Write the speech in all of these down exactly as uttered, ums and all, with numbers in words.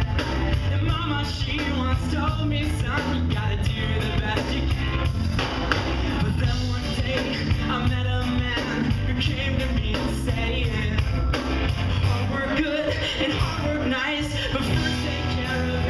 And mama, she once told me, son, you gotta do the best you can. But then one day, I met a man who came to me and said, yeah, hard work good and hard work nice, but first take care of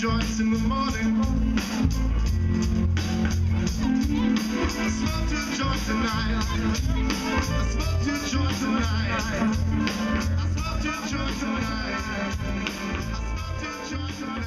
joints in the morning, I smell two joints at night, I smell two joints at night, I smell two joints at night, I smell two joints at night, I smell two joints at night.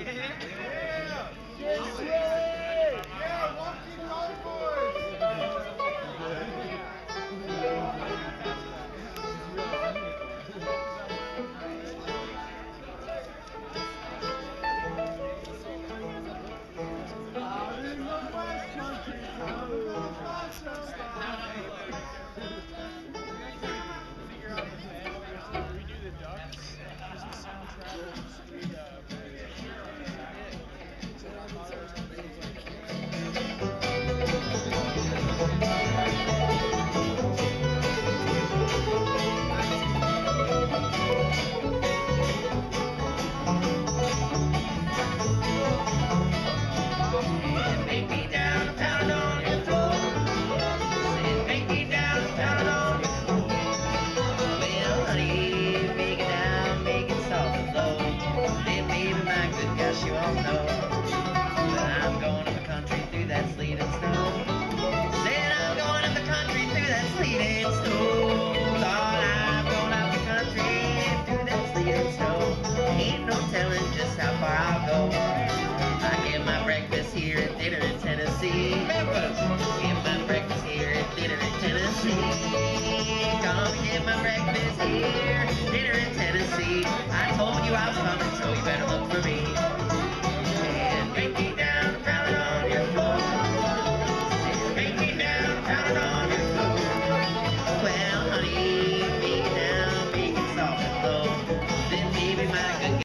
Yeah, yeah, yeah, yeah, walking on board.